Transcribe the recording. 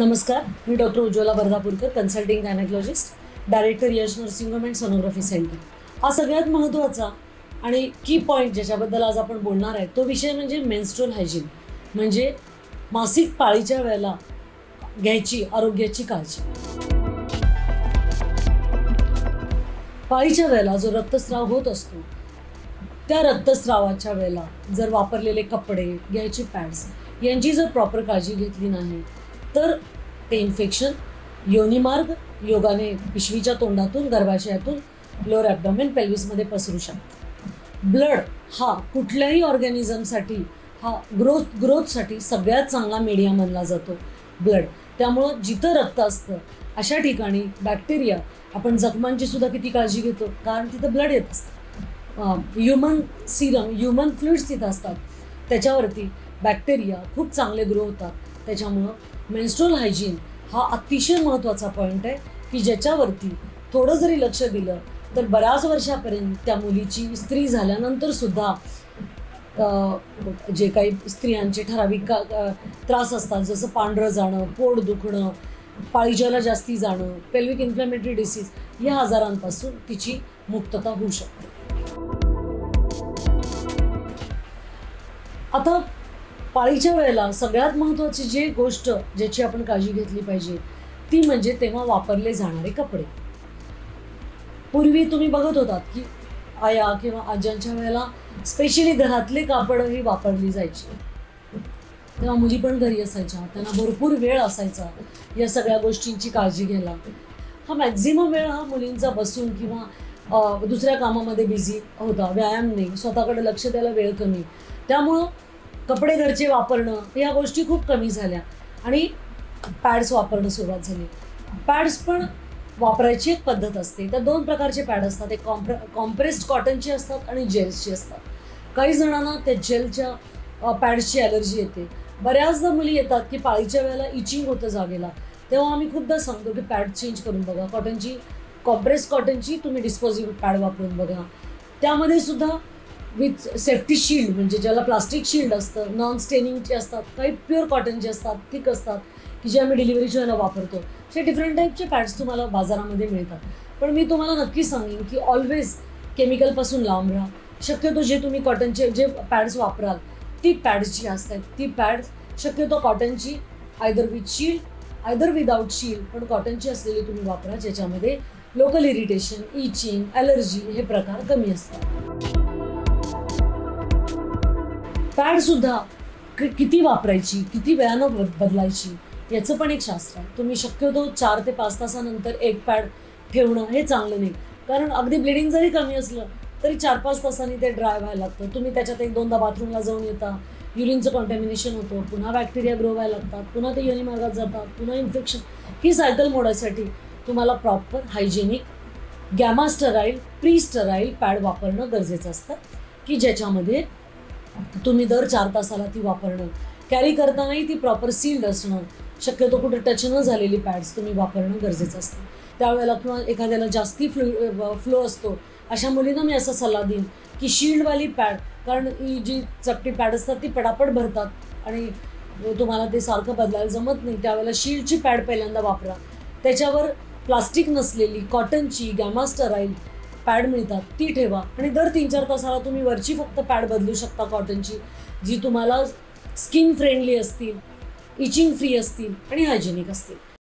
नमस्कार, मी doctor Ujwala Bardapurkar, consulting gynaecologist, director Yash nursing home and sonography centre. हा सगळ्यात महत्त्वाचा आणि की पॉईंट ज्याच्याबद्दल आज आपण बोलणार आहे तो विषय म्हणजे मेन्स्ट्रुअल हायजीन, म्हणजे मासिक पाळीच्या वेळेला घ्यायची आरोग्याची काळजी। पाळीच्या वेळेला जो रक्तस्राव होत असतो त्या रक्तस्रावाच्या वेळेला जर वापरलेले कपडे, घ्यायचे पॅड्स यांची जर प्रॉपर काळजी घेतली नाही तर ते इन्फेक्शन योनिमार्ग, योगाने पिशवीच्या तोंडातून, गर्भाशयातून लोअर ॲब्डोमेन, पेल्विसमध्ये पसरू शकतात। ब्लड हा कुठल्याही ऑर्गॅनिझमसाठी, हा ग्रोथसाठी सगळ्यात चांगला मीडिया मानला जातो ब्लड। त्यामुळं जिथं रक्त असतं अशा ठिकाणी बॅक्टेरिया, आपण जखमांची सुद्धा किती काळजी घेतो कारण तिथं ब्लड येत असतं। ह्युमन सीरम, ह्युमन फ्लुइड्स तिथं असतात, त्याच्यावरती बॅक्टेरिया खूप चांगले ग्रो होतात। त्याच्यामुळं मेन्स्ट्रुअल हायजीन हा अतिशय महत्त्वाचा पॉईंट आहे की ज्याच्यावरती थोडं जरी लक्ष दिलं तर बऱ्याच वर्षापर्यंत त्या मुलीची, स्त्री झाल्यानंतरसुद्धा जे काही स्त्रियांचे ठराविक त्रास असतात जसं पांढरं जाणं, पोट दुखणं, पाळीजाला जास्ती जाणं, पेल्विक इन्फ्लॅमेटरी डिसीज या आजारांपासून तिची मुक्तता होऊ शकते। आता पाळीच्या वेळेला सगळ्यात महत्त्वाची जी गोष्ट ज्याची आपण काळजी घेतली पाहिजे ती म्हणजे तेव्हा वापरले जाणारे कपडे। पूर्वी तुम्ही बघत होतात की आया किंवा आजांच्या वेळेला स्पेशली घरातले कापडही वापरली जायची, तेव्हा मुली पण घरी असायच्या, त्यांना भरपूर वेळ असायचा या सगळ्या गोष्टींची काळजी घ्यायला। हा मॅक्झिमम वेळ हा मुलींचा बसून किंवा दुसऱ्या कामामध्ये बिझी होता, व्यायाम नाही, स्वतःकडे लक्ष द्यायला वेळ कमी, त्यामुळं कपडे घरचे वापरणं ह्या गोष्टी खूप कमी झाल्या आणि पॅड्स वापरणं सुरुवात झाली। पॅड्स पण वापरायची एक पद्धत असते, त्या दोन प्रकारचे पॅड असतात, एक कॉम्प्रेस्ड कॉटनचे असतात आणि जेल्सचे असतात। काही जणांना त्या जेलच्या पॅड्सची ॲलर्जी येते। बऱ्याचदा मुली येतात की पाळीच्या वेळेला इचिंग होतं जागेला, तेव्हा आम्ही खूपदा सांगतो की पॅड चेंज करून बघा, कॉटनची, कॉम्प्रेस्ड कॉटनची तुम्ही डिस्पोजेबल पॅड वापरून बघा। त्यामध्ये सुद्धा विथ सेफ्टी शील्ड, म्हणजे ज्याला प्लास्टिक शील्ड असतं, नॉन स्टेनिंगचे असतात, काही प्युअर कॉटनचे असतात, थिक असतात की जे आम्ही डिलिव्हरीच्या वेळेला वापरतो, असे डिफरंट टाईपचे पॅड्स तुम्हाला बाजारामध्ये मिळतात। पण मी तुम्हाला नक्की सांगेन की ऑलवेज केमिकलपासून लांब राहा, शक्यतो जे तुम्ही कॉटनचे जे पॅड्स वापराल ती पॅड्स जी असतात ती पॅड्स शक्यतो कॉटनची, either with shield either without shield, पण कॉटनची असलेली तुम्ही वापरा ज्याच्यामध्ये लोकल इरिटेशन, इचिंग, ॲलर्जी हे प्रकार कमी असतात। पॅडसुद्धा किती वापरायची, किती वेळानं बदलायची याचं पण एक शास्त्र आहे। तुम्ही शक्यतो 4 ते 5 तासानंतर एक पॅड ठेवणं हे चांगलं नाही, कारण अगदी ब्लिडिंग जरी कमी असलं तरी 4-5 तासांनी ते ड्राय व्हायला लागतं। तुम्ही त्याच्यात 1-2दा बाथरूमला जाऊन येता, युरिनचं कॉन्टॅमिनेशन होतं, पुन्हा बॅक्टेरिया ग्रो व्हायला लागतात, पुन्हा ते योनी मार्गात जातात, पुन्हा इन्फेक्शन। ही सायकल मोडायसाठी तुम्हाला proper hygienic gamma sterile, pre sterile pad वापरणं गरजेचं असतं की ज्याच्यामध्ये तुम्ही दर 4 तासाला ती वापरणं, कॅरी करतानाही ती प्रॉपर सील्ड असणं, शक्यतो कुठे टच न झालेली पॅड्स तुम्ही वापरणं गरजेचं असतं त्यावेळेला। किंवा एखाद्याला जास्ती फ्लो असतो अशा मुलींना मी असा सल्ला देईन की शील्डवाली पॅड, कारण ही जी चपटी पॅड असतात ती पटापट भरतात आणि तुम्हाला ते सारखं बदलायला जमत नाही, त्यावेळेला शील्डची पॅड पहिल्यांदा वापरा। त्याच्यावर प्लास्टिक नसलेली कॉटनची गॅमा स्टराईल पॅड मिळतात ती ठेवा आणि दर 3-4 तासाला तुम्ही वरची फक्त पॅड बदलू शकता कॉटनची, जी तुम्हाला स्किन फ्रेंडली असतील, इचिंग फ्री असतील आणि हायजेनिक असतील।